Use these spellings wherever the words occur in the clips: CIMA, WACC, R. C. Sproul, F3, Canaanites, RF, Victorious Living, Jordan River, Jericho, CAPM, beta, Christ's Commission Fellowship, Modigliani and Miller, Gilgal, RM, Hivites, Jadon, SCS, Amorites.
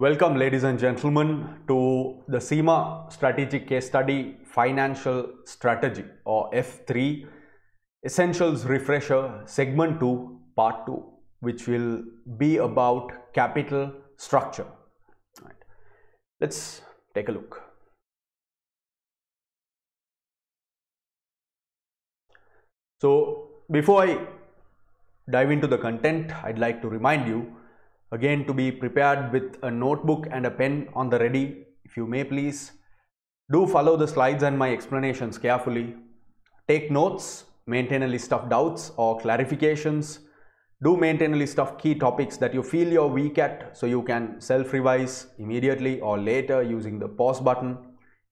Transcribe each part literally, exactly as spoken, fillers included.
Welcome, ladies and gentlemen, to the C I M A strategic case study, financial strategy, or F three essentials refresher, segment two, part two, which will be about capital structure. All right. Let's take a look. So before I dive into the content, I'd like to remind you again to be prepared with a notebook and a pen on the ready. If you may, please do follow the slides and my explanations carefully. Take notes, maintain a list of doubts or clarifications. Do maintain a list of key topics that you feel you're weak at, so you can self-revise immediately or later using the pause button.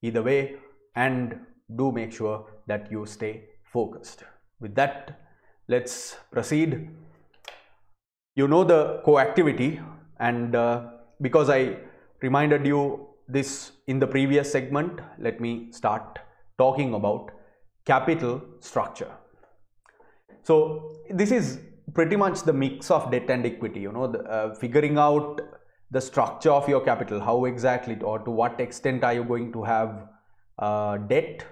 Either way, and do make sure that you stay focused. With that, let's proceed. You know the coactivity, and uh, because I reminded you this in the previous segment, let me start talking about capital structure. So this is pretty much the mix of debt and equity, you know, the, uh, figuring out the structure of your capital, how exactly or to what extent are you going to have uh, debt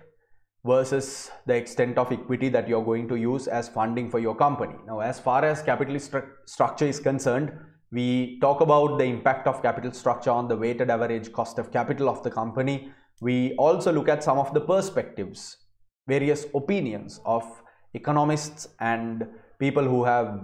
versus the extent of equity that you're going to use as funding for your company. Now, as far as capital stru structure is concerned, we talk about the impact of capital structure on the weighted average cost of capital of the company. We also look at some of the perspectives, various opinions of economists and people who have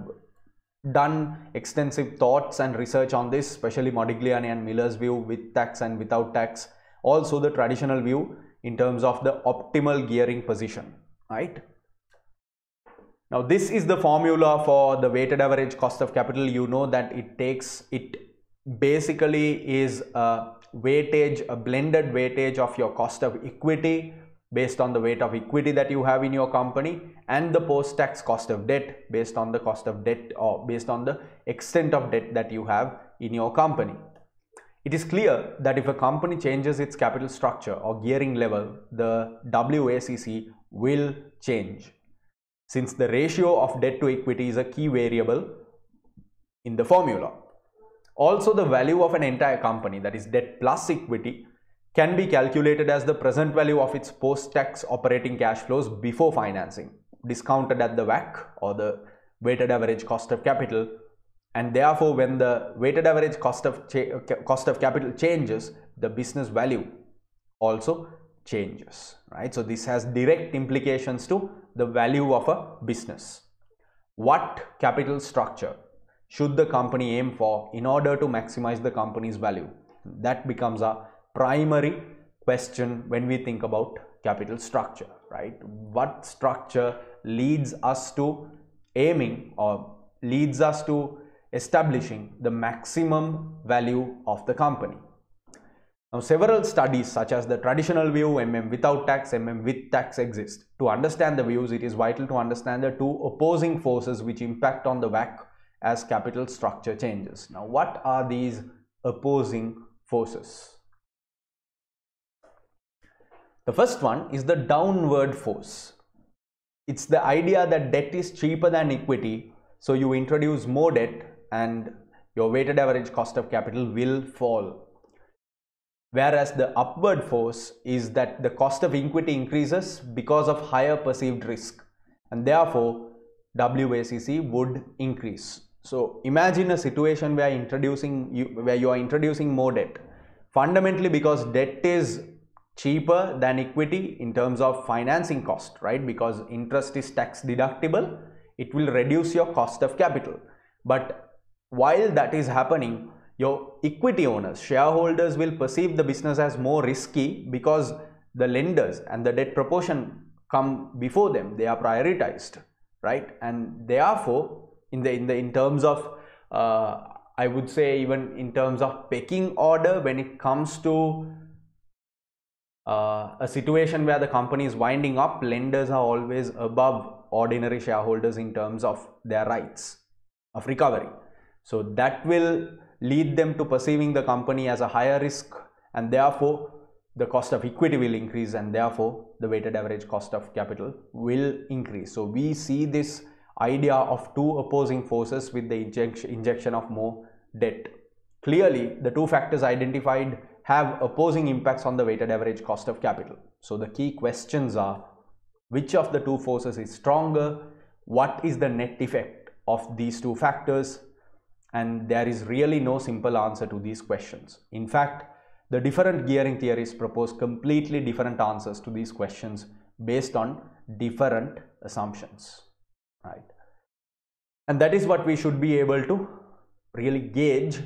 done extensive thoughts and research on this, especially Modigliani and Miller's view with tax and without tax, also the traditional view in terms of the optimal gearing position, right? Now, this is the formula for the weighted average cost of capital. You know that it takes, it basically is a weightage, a blended weightage of your cost of equity based on the weight of equity that you have in your company and the post-tax cost of debt based on the cost of debt or based on the extent of debt that you have in your company. It is clear that if a company changes its capital structure or gearing level, the W A C C will change. Since the ratio of debt to equity is a key variable in the formula. Also, the value of an entire company, that is debt plus equity, can be calculated as the present value of its post-tax operating cash flows before financing, discounted at the W A C C or the weighted average cost of capital, and therefore when the weighted average cost of cost of capital changes, the business value also changes, right? So this has direct implications to the value of a business. What capital structure should the company aim for in order to maximize the company's value? That becomes our primary question when we think about capital structure, right? What structure leads us to aiming or leads us to establishing the maximum value of the company? Now, several studies such as the traditional view, M M without tax, M M with tax exist. To understand the views, it is vital to understand the two opposing forces which impact on the W A C C as capital structure changes. Now, what are these opposing forces? The first one is the downward force. It's the idea that debt is cheaper than equity, so you introduce more debt and your weighted average cost of capital will fall. Whereas the upward force is that the cost of equity increases because of higher perceived risk, and therefore W A C C would increase. So imagine a situation where introducing you, where you are introducing more debt. Fundamentally, because debt is cheaper than equity in terms of financing cost, right? Because interest is tax deductible, it will reduce your cost of capital. But while that is happening, your equity owners, shareholders, will perceive the business as more risky because the lenders and the debt proportion come before them. They are prioritized, right? And therefore, in the in the in terms of uh, I would say even in terms of pecking order, when it comes to Uh, a situation where the company is winding up, lenders are always above ordinary shareholders in terms of their rights of recovery. So that will lead them to perceiving the company as a higher risk, and therefore the cost of equity will increase, and therefore the weighted average cost of capital will increase. So we see this idea of two opposing forces with the injection, injection of more debt. Clearly, the two factors identified have opposing impacts on the weighted average cost of capital. So the key questions are, which of the two forces is stronger? What is the net effect of these two factors? And there is really no simple answer to these questions. In fact, the different gearing theories propose completely different answers to these questions based on different assumptions, right? And that is what we should be able to really gauge.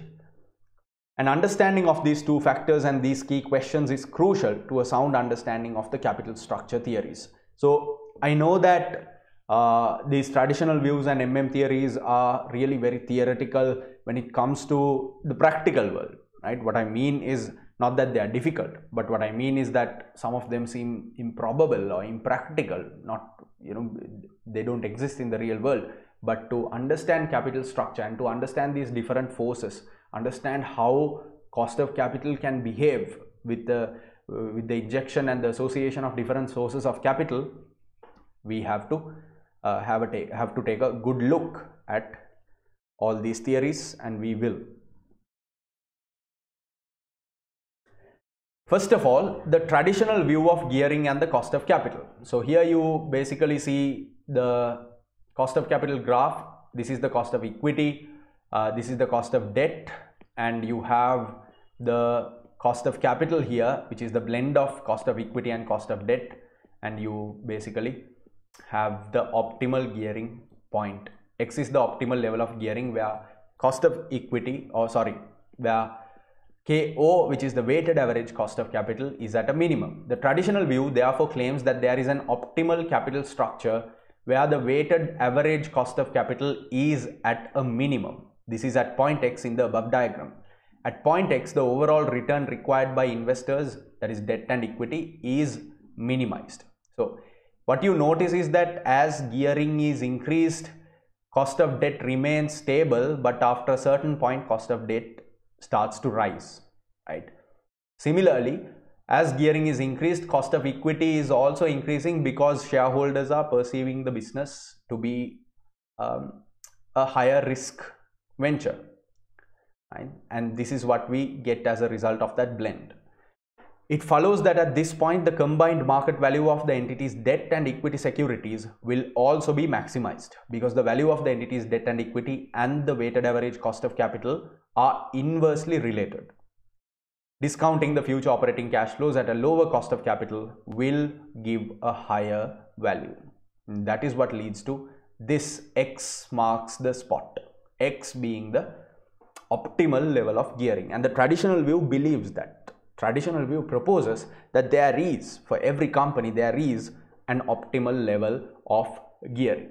An understanding of these two factors and these key questions is crucial to a sound understanding of the capital structure theories. So I know that uh, these traditional views and M M theories are really very theoretical when it comes to the practical world, right? What I mean is not that they are difficult, but what I mean is that some of them seem improbable or impractical, not, you know, they don't exist in the real world. But to understand capital structure and to understand these different forces, understand how cost of capital can behave with the uh, with the injection and the association of different sources of capital, we have to uh, have a take, have to take a good look at all these theories, and we will. First of all, the traditional view of gearing and the cost of capital. So here you basically see the cost of capital graph. This is the cost of equity. Uh, this is the cost of debt, and you have the cost of capital here, which is the blend of cost of equity and cost of debt, and you basically have the optimal gearing point. X is the optimal level of gearing where cost of equity, or sorry, where K O, which is the weighted average cost of capital, is at a minimum. The traditional view therefore claims that there is an optimal capital structure where the weighted average cost of capital is at a minimum. This is at point X in the above diagram. At point X, the overall return required by investors, that is debt and equity, is minimized. So what you notice is that as gearing is increased, cost of debt remains stable, but after a certain point, cost of debt starts to rise, right? Similarly, as gearing is increased, cost of equity is also increasing because shareholders are perceiving the business to be um, a higher risk venture, right? And this is what we get as a result of that blend. It follows that at this point, the combined market value of the entity's debt and equity securities will also be maximized, because the value of the entity's debt and equity and the weighted average cost of capital are inversely related. Discounting the future operating cash flows at a lower cost of capital will give a higher value. And that is what leads to this. X marks the spot, X being the optimal level of gearing. And the traditional view believes that. Traditional view proposes that there is, for every company, there is an optimal level of gearing.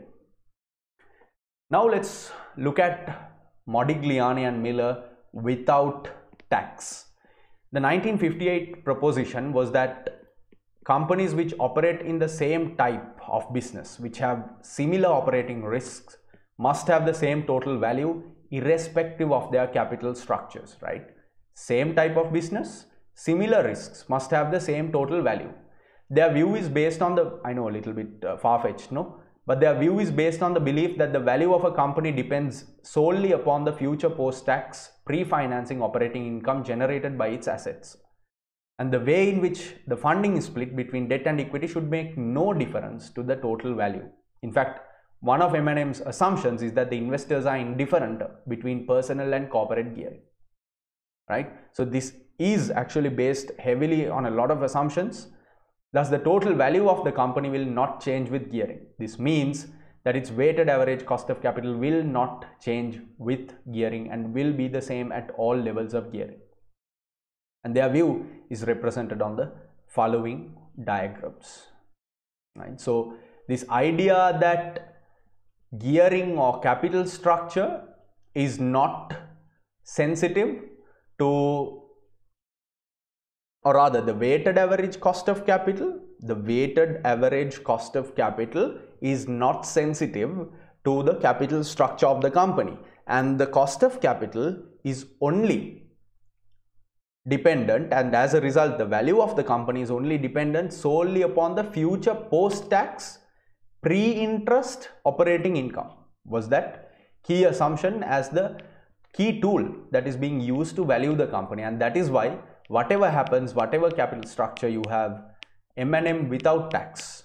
Now let's look at Modigliani and Miller without tax. The nineteen fifty-eight proposition was that companies which operate in the same type of business, which have similar operating risks, must have the same total value irrespective of their capital structures, right? Same type of business, similar risks, must have the same total value. Their view is based on the, I know a little bit uh, far-fetched, no? But their view is based on the belief that the value of a company depends solely upon the future post-tax pre-financing operating income generated by its assets. And the way in which the funding is split between debt and equity should make no difference to the total value. In fact, one of M and M's assumptions is that the investors are indifferent between personal and corporate gearing, right? So this is actually based heavily on a lot of assumptions. Thus, the total value of the company will not change with gearing. This means that its weighted average cost of capital will not change with gearing and will be the same at all levels of gearing. And their view is represented on the following diagrams, right? So this idea that gearing or capital structure is not sensitive to, or rather the weighted average cost of capital, the weighted average cost of capital is not sensitive to the capital structure of the company, and the cost of capital is only dependent, and as a result the value of the company is only dependent solely upon the future post-tax pre-interest operating income, was that key assumption as the key tool that is being used to value the company, and that is why whatever happens, whatever capital structure you have, M and M without tax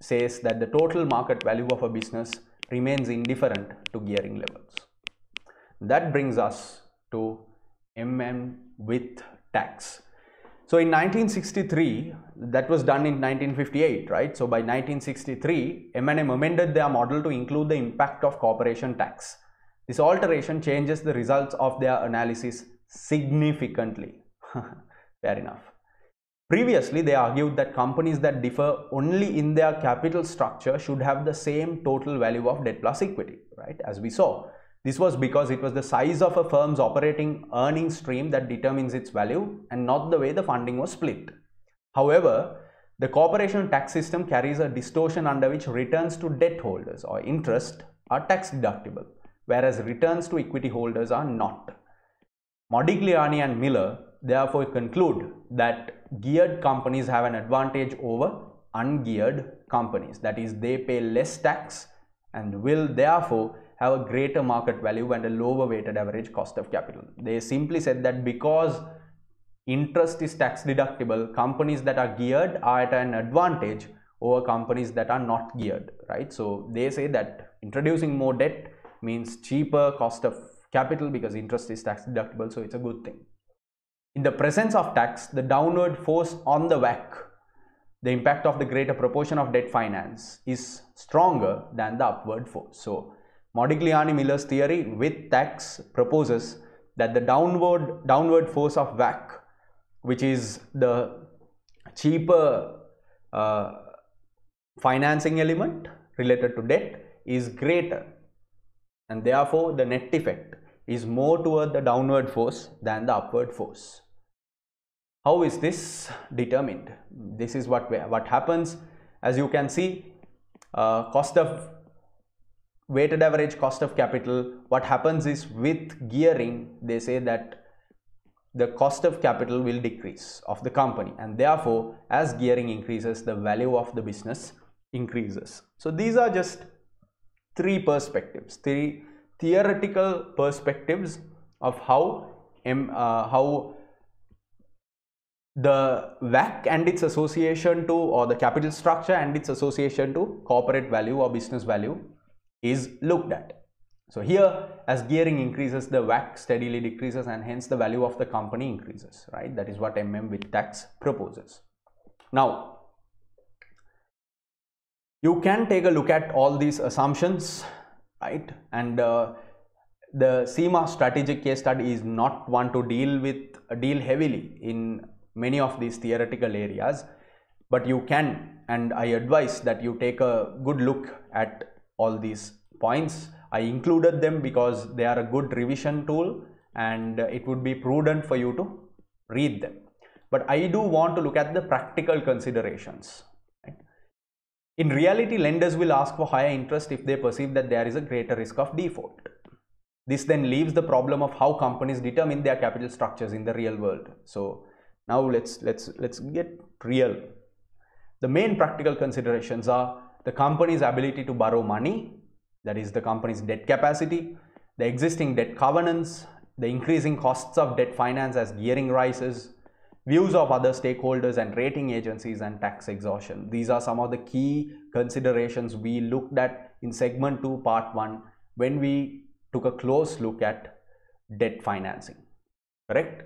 says that the total market value of a business remains indifferent to gearing levels. That brings us to M and M with tax. So in nineteen sixty-three, that was done in nineteen fifty-eight, right? So by nineteen sixty-three, M and M amended their model to include the impact of corporation tax. This alteration changes the results of their analysis significantly. Fair enough. Previously, they argued that companies that differ only in their capital structure should have the same total value of debt plus equity, right? As we saw, this was because it was the size of a firm's operating earning stream that determines its value and not the way the funding was split. However, the corporation tax system carries a distortion under which returns to debt holders or interest are tax deductible, whereas returns to equity holders are not. Modigliani and Miller therefore conclude that geared companies have an advantage over ungeared companies. That is, they pay less tax and will therefore have a greater market value and a lower weighted average cost of capital. They simply said that because interest is tax deductible, companies that are geared are at an advantage over companies that are not geared, right? So they say that introducing more debt means cheaper cost of capital because interest is tax deductible, so it's a good thing. In the presence of tax, the downward force on the W A C C, the impact of the greater proportion of debt finance, is stronger than the upward force. So Modigliani-Miller's theory with tax proposes that the downward, downward force of W A C C, which is the cheaper uh, financing element related to debt, is greater, and therefore the net effect is more toward the downward force than the upward force. How is this determined? This is what, what happens. As you can see, uh, cost of weighted average cost of capital, what happens is with gearing, they say that the cost of capital will decrease of the company, and therefore as gearing increases, the value of the business increases. So these are just three perspectives, three theoretical perspectives of how M, uh, how the W A C C and its association to, or the capital structure and its association to, corporate value or business value is looked at. So here, as gearing increases, the W A C C steadily decreases, and hence the value of the company increases, right? That is what M and M with tax proposes. Now, you can take a look at all these assumptions, right? And uh, the C I M A strategic case study is not one to deal with, deal heavily in many of these theoretical areas, but you can, and I advise that you take a good look at all these points. I included them because they are a good revision tool and it would be prudent for you to read them. But I do want to look at the practical considerations. In reality, lenders will ask for higher interest if they perceive that there is a greater risk of default. This then leaves the problem of how companies determine their capital structures in the real world. So now let's let's let's get real. The main practical considerations are the company's ability to borrow money, that is the company's debt capacity, the existing debt covenants, the increasing costs of debt finance as gearing rises, views of other stakeholders and rating agencies, and tax exhaustion. These are some of the key considerations we looked at in segment two, part one, when we took a close look at debt financing, correct?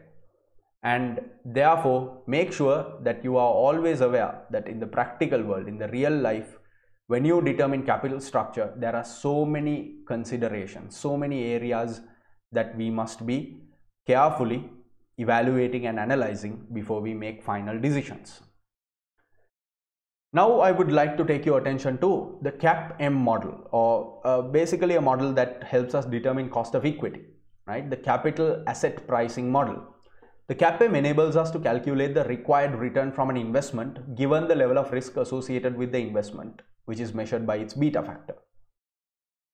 And therefore, make sure that you are always aware that in the practical world, in the real life, when you determine capital structure, there are so many considerations, so many areas that we must be carefully evaluating and analyzing before we make final decisions. Now I would like to take your attention to the C A P M model, or uh, basically a model that helps us determine cost of equity, right? The capital asset pricing model. The C A P M enables us to calculate the required return from an investment given the level of risk associated with the investment, which is measured by its beta factor.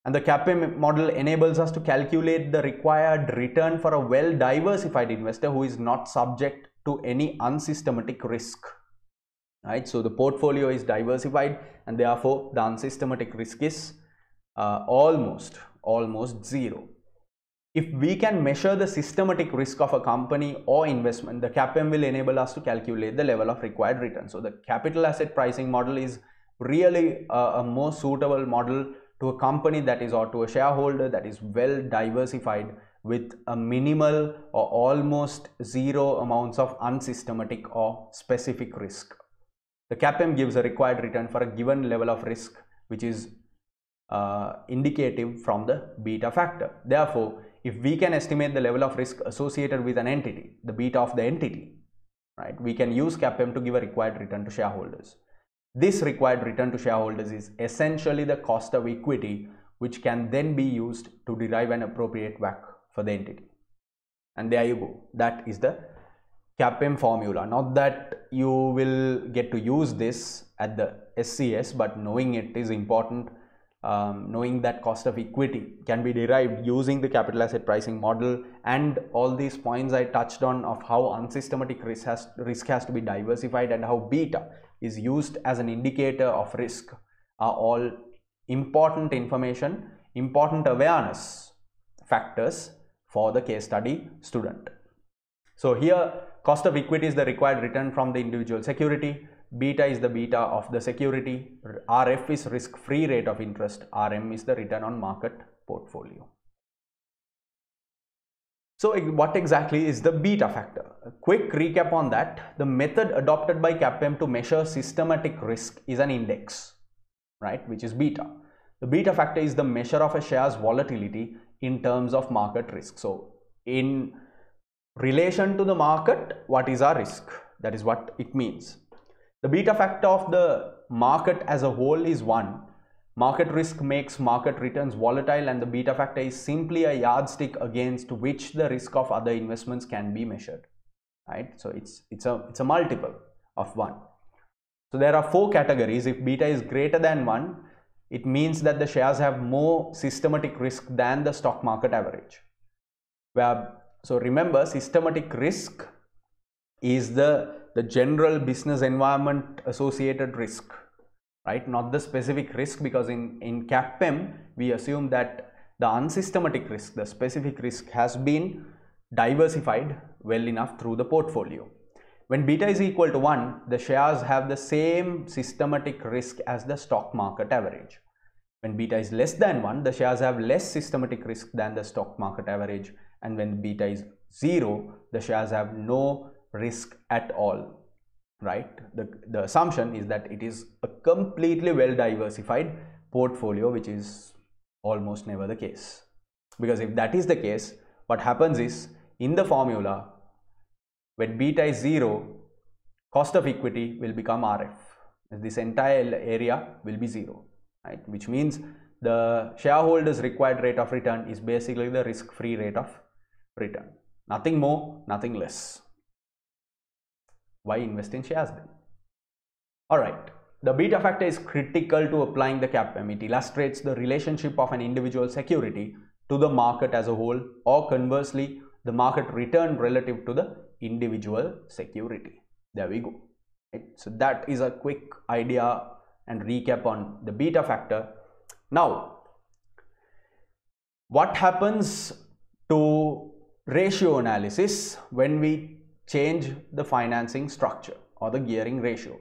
And the C A P M model enables us to calculate the required return for a well-diversified investor who is not subject to any unsystematic risk, right? So the portfolio is diversified, and therefore the unsystematic risk is uh, almost, almost zero. If we can measure the systematic risk of a company or investment, the C A P M will enable us to calculate the level of required return. So the capital asset pricing model is really a, a more suitable model to a company that is, or to a shareholder that is well diversified with a minimal or almost zero amounts of unsystematic or specific risk. The C A P M gives a required return for a given level of risk, which is uh, indicative from the beta factor. Therefore, if we can estimate the level of risk associated with an entity, the beta of the entity, right, we can use C A P M to give a required return to shareholders. This required return to shareholders is essentially the cost of equity, which can then be used to derive an appropriate W A C C for the entity. And there you go. That is the C A P M formula. Not that you will get to use this at the S C S, but knowing it is important. Um, knowing that cost of equity can be derived using the capital asset pricing model and all these points I touched on of how unsystematic risk has, risk has to be diversified and how beta is used as an indicator of risk are all important information, important awareness factors for the case study student. So here, cost of equity is the required return from the individual security. Beta is the beta of the security, R F is risk-free rate of interest, R M is the return on market portfolio. So what exactly is the beta factor? A quick recap on that. The method adopted by C A P M to measure systematic risk is an index, right, which is beta. The beta factor is the measure of a share's volatility in terms of market risk. So in relation to the market, what is our risk? That is what it means. The beta factor of the market as a whole is one. Market risk makes market returns volatile, and the beta factor is simply a yardstick against which the risk of other investments can be measured. Right? So it's it's a it's a multiple of one. So there are four categories. If beta is greater than one, it means that the shares have more systematic risk than the stock market average. Where, so remember, systematic risk is the the general business environment associated risk, right? Not the specific risk, because in, in C A P M, we assume that the unsystematic risk, the specific risk, has been diversified well enough through the portfolio. When beta is equal to one, the shares have the same systematic risk as the stock market average. When beta is less than one, the shares have less systematic risk than the stock market average. And when beta is zero, the shares have no risk at all, right? The, the assumption is that it is a completely well diversified portfolio, which is almost never the case. Because if that is the case, what happens is, in the formula, when beta is zero, cost of equity will become R F. This entire area will be zero, right? Which means the shareholders' required rate of return is basically the risk-free rate of return. Nothing more, nothing less. Why invest in shares then? Alright, the beta factor is critical to applying the C A P M. It illustrates the relationship of an individual security to the market as a whole, or conversely, the market return relative to the individual security. There we go. Right? So that is a quick idea and recap on the beta factor. Now, what happens to ratio analysis when we change the financing structure or the gearing ratio?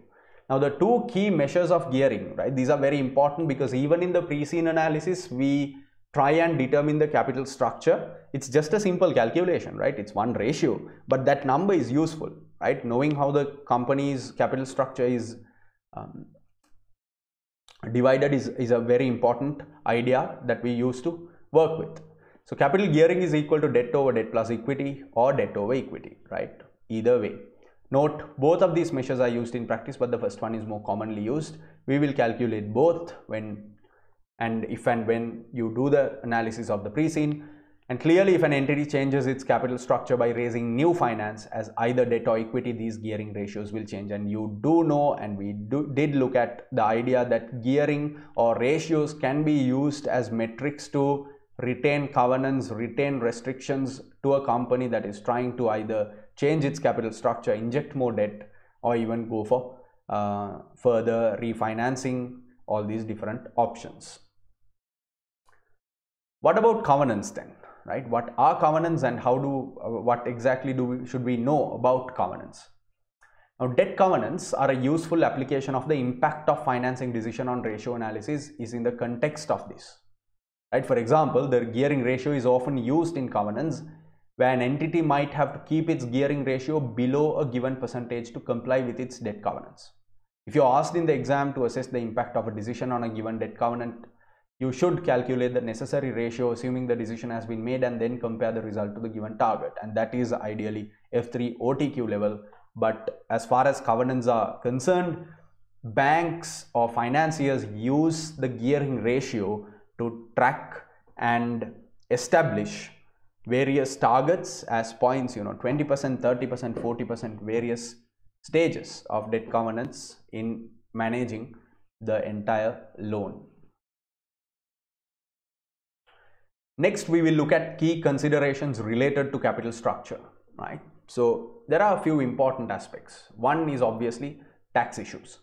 Now, the two key measures of gearing, right? These are very important because even in the pre-scene analysis, we try and determine the capital structure. It's just a simple calculation, right? It's one ratio, but that number is useful, right? Knowing how the company's capital structure is um, divided is, is a very important idea that we used to work with. So capital gearing is equal to debt over debt plus equity or debt over equity, right? Either way. Note, both of these measures are used in practice, but the first one is more commonly used. We will calculate both when and if and when you do the analysis of the pre-scene. And clearly, if an entity changes its capital structure by raising new finance as either debt or equity, these gearing ratios will change. And you do know, and we do, did look at the idea that gearing or ratios can be used as metrics to retain covenants, retain restrictions to a company that is trying to either change its capital structure, inject more debt, or even go for uh, further refinancing, all these different options. What about covenants then? right? What are covenants and how do uh, what exactly do we should we know about covenants? Now, debt covenants are a useful application of the impact of financing decision on ratio analysis is in the context of this, right? For example, the gearing ratio is often used in covenants where an entity might have to keep its gearing ratio below a given percentage to comply with its debt covenants. If you are asked in the exam to assess the impact of a decision on a given debt covenant, you should calculate the necessary ratio assuming the decision has been made and then compare the result to the given target, and that is ideally F three O T Q level. But as far as covenants are concerned, banks or financiers use the gearing ratio to track and establish various targets as points, you know, twenty percent, thirty percent, forty percent, various stages of debt covenants in managing the entire loan. Next, we will look at key considerations related to capital structure, right? So there are a few important aspects. One is obviously tax issues.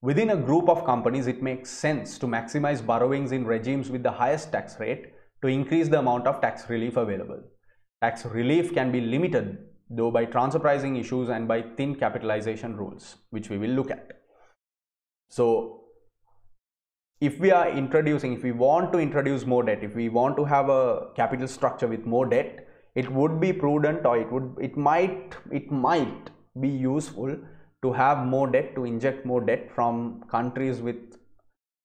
Within a group of companies, it makes sense to maximize borrowings in regimes with the highest tax rate to increase the amount of tax relief available. Tax relief can be limited though by transfer pricing issues and by thin capitalization rules, which we will look at. So if we are introducing, if we want to introduce more debt, if we want to have a capital structure with more debt, it would be prudent, or it would, it might, it might be useful to have more debt, to inject more debt from countries with,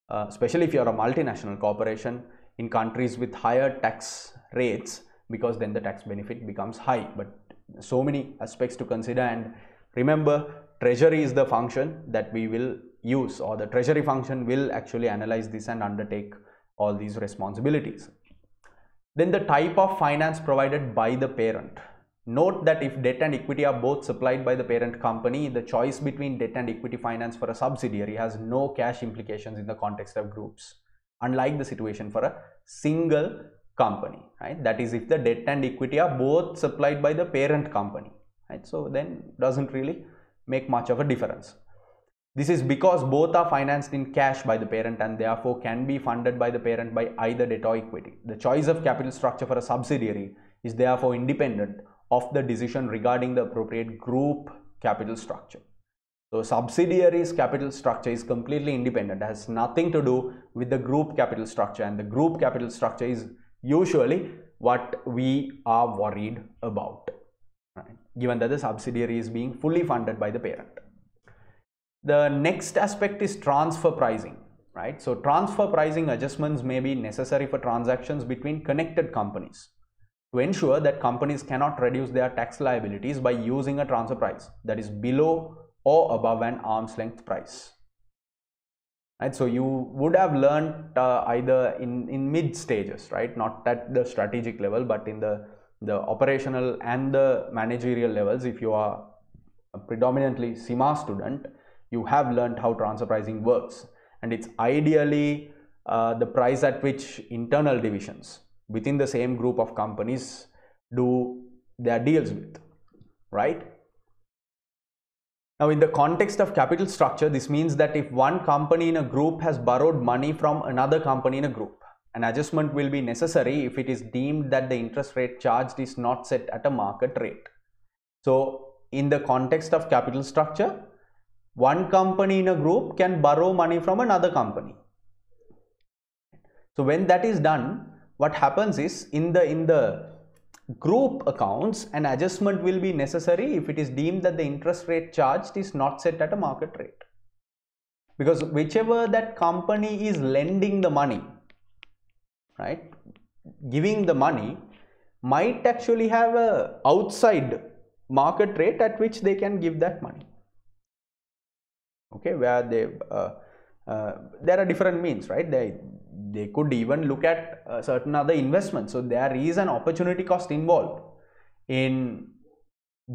uh, especially if you are a multinational corporation, in countries with higher tax rates, because then the tax benefit becomes high. But so many aspects to consider, and remember, Treasury is the function that we will use, or the Treasury function will actually analyze this and undertake all these responsibilities. Then the type of finance provided by the parent. Note that if debt and equity are both supplied by the parent company, the choice between debt and equity finance for a subsidiary has no cash implications in the context of groups, unlike the situation for a single company, right? That is, if the debt and equity are both supplied by the parent company, right? So then it doesn't really make much of a difference. This is because both are financed in cash by the parent and therefore can be funded by the parent by either debt or equity. The choice of capital structure for a subsidiary is therefore independent of the decision regarding the appropriate group capital structure. So subsidiaries' capital structure is completely independent, has nothing to do with the group capital structure, and the group capital structure is usually what we are worried about, right? Given that the subsidiary is being fully funded by the parent. The next aspect is transfer pricing, right? So transfer pricing adjustments may be necessary for transactions between connected companies to ensure that companies cannot reduce their tax liabilities by using a transfer price that is below or above an arm's length price, right? So you would have learned uh, either in, in mid stages, right? Not at the strategic level, but in the, the operational and the managerial levels, if you are a predominantly C I M A student, you have learned how transfer pricing works, and it's ideally uh, the price at which internal divisions within the same group of companies do their deals with, right? Now, in the context of capital structure, this means that if one company in a group has borrowed money from another company in a group, an adjustment will be necessary if it is deemed that the interest rate charged is not set at a market rate. So in the context of capital structure, one company in a group can borrow money from another company. So when that is done, what happens is in the in the group accounts, an adjustment will be necessary if it is deemed that the interest rate charged is not set at a market rate, because whichever that company is lending the money, right, giving the money, might actually have a outside market rate at which they can give that money. Okay, where they uh, uh, there are different means, right? They they could even look at uh, certain other investments. So there is an opportunity cost involved in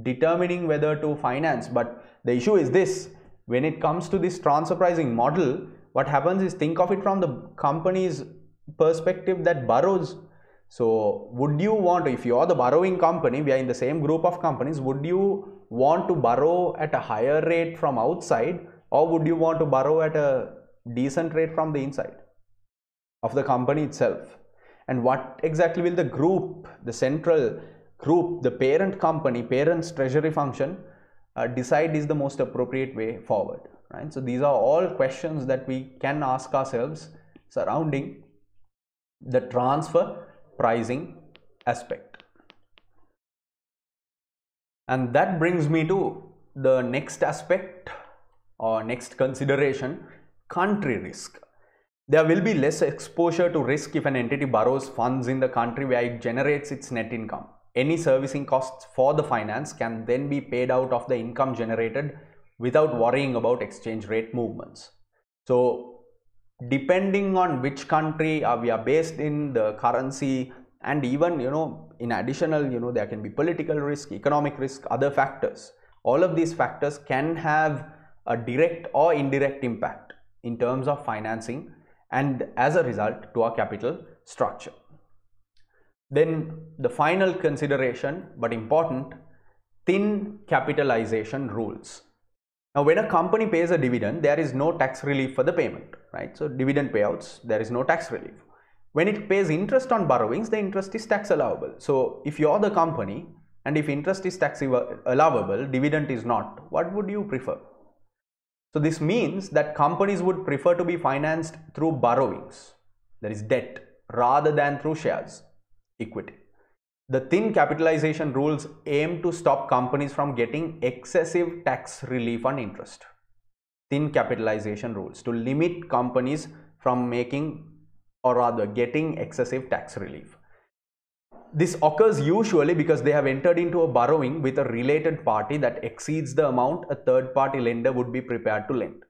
determining whether to finance. But the issue is this: when it comes to this transfer pricing model, what happens is, think of it from the company's perspective that borrows. So would you want, if you are the borrowing company, we are in the same group of companies, would you want to borrow at a higher rate from outside, or would you want to borrow at a decent rate from the inside of the company itself? and what exactly will the group, the central group, the parent company, parent's treasury function uh, decide is the most appropriate way forward, right? So these are all questions that we can ask ourselves surrounding the transfer pricing aspect. And that brings me to the next aspect or next consideration, country risk. There will be less exposure to risk if an entity borrows funds in the country where it generates its net income. Any servicing costs for the finance can then be paid out of the income generated without worrying about exchange rate movements. So depending on which country we are based in, the currency, and even, you know, in additional, you know, there can be political risk, economic risk, other factors. All of these factors can have a direct or indirect impact in terms of financing and as a result to our capital structure. Then the final consideration, but important, thin capitalization rules. Now, when a company pays a dividend, there is no tax relief for the payment, right? So dividend payouts, there is no tax relief. When it pays interest on borrowings, the interest is tax allowable. So if you are the company and if interest is tax allowable, dividend is not, what would you prefer? So this means that companies would prefer to be financed through borrowings, that is debt, rather than through shares, equity. The thin capitalization rules aim to stop companies from getting excessive tax relief on interest. Thin capitalization rules to limit companies from making or rather getting excessive tax relief. This occurs usually because they have entered into a borrowing with a related party that exceeds the amount a third party lender would be prepared to lend.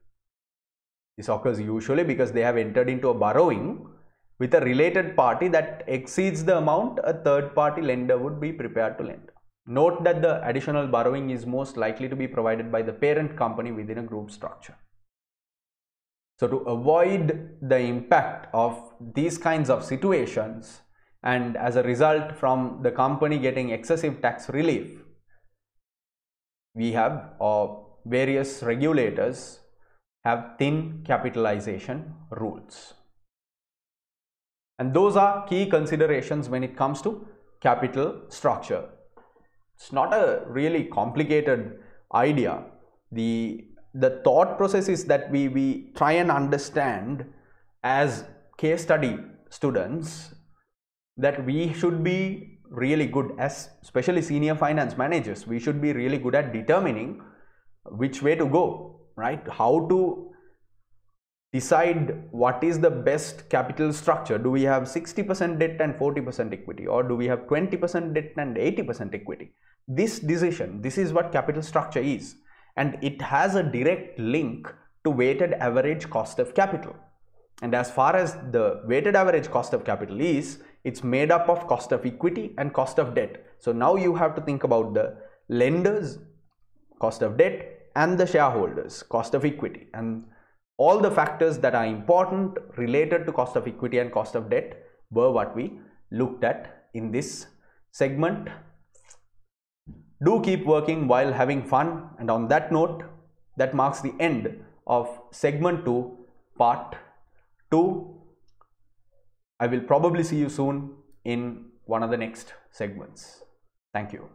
This occurs usually because they have entered into a borrowing with a related party that exceeds the amount a third party lender would be prepared to lend. Note that the additional borrowing is most likely to be provided by the parent company within a group structure. So to avoid the impact of these kinds of situations, and as a result from the company getting excessive tax relief, we have, or various regulators have, thin capitalization rules. And those are key considerations when it comes to capital structure. It's not a really complicated idea. The, the thought process is that we, we try and understand as case study students that we should be really good, as especially senior finance managers, we should be really good at determining which way to go, right? How to decide what is the best capital structure. Do we have sixty percent debt and forty percent equity, or do we have twenty percent debt and eighty percent equity? This decision, this is what capital structure is, and it has a direct link to weighted average cost of capital. And as far as the weighted average cost of capital is, it's made up of cost of equity and cost of debt. So now you have to think about the lenders, cost of debt, and the shareholders, cost of equity, and all the factors that are important related to cost of equity and cost of debt were what we looked at in this segment. Do keep working while having fun. And on that note, that marks the end of segment two, part two. I will probably see you soon in one of the next segments. Thank you.